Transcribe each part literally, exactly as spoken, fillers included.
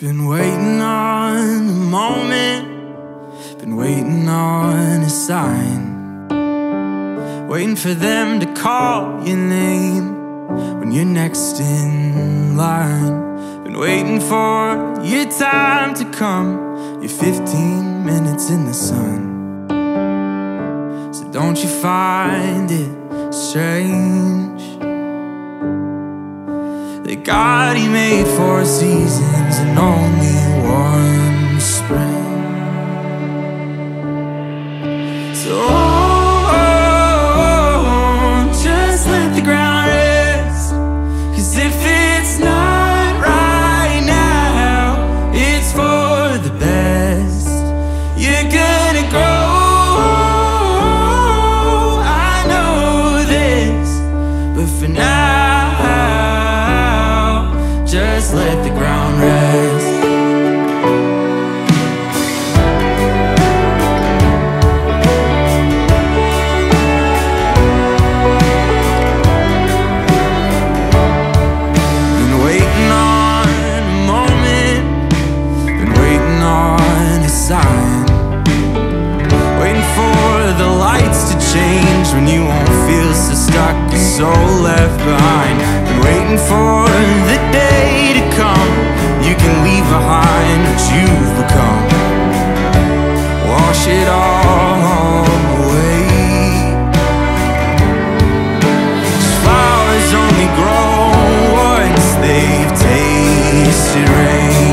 Been waiting on a moment, been waiting on a sign, waiting for them to call your name when you're next in line. Been waiting for your time to come, your fifteen minutes in the sun. So don't you find it strange that God, He made four seasons and only one spring. So oh, oh, oh, just let the ground rest, 'cause if it's not right now, it's for the best. You're gonna grow, I know this, but for now, just let the ground rest. Been waiting on a moment, been waiting on a sign, waiting for the lights to change when you won't feel so stuck and so left behind. Been waiting for the day you can leave behind what you've become, wash it all away. 'Cause flowers only grow once they've tasted rain.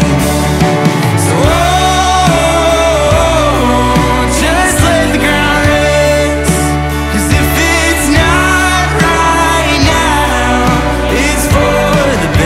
So oh, just let the ground rest, 'cause if it's not right now, it's for the best.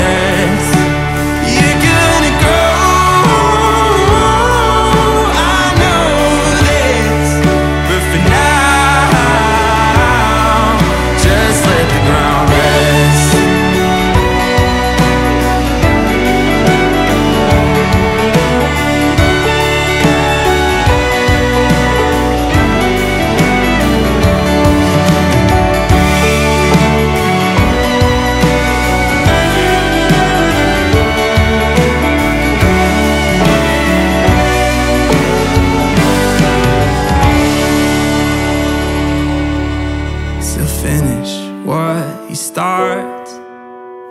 What you start,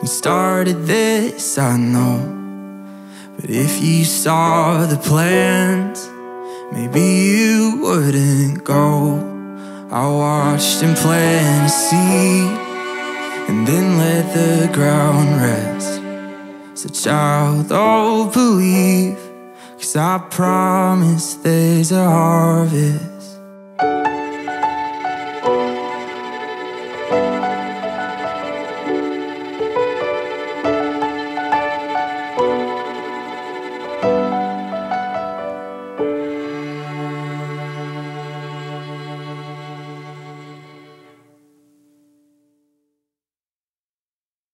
you started this, I know. But if you saw the plans, maybe you wouldn't go. I watched him plant a seed and then let the ground rest. So child, oh believe, 'cause I promise there's a harvest.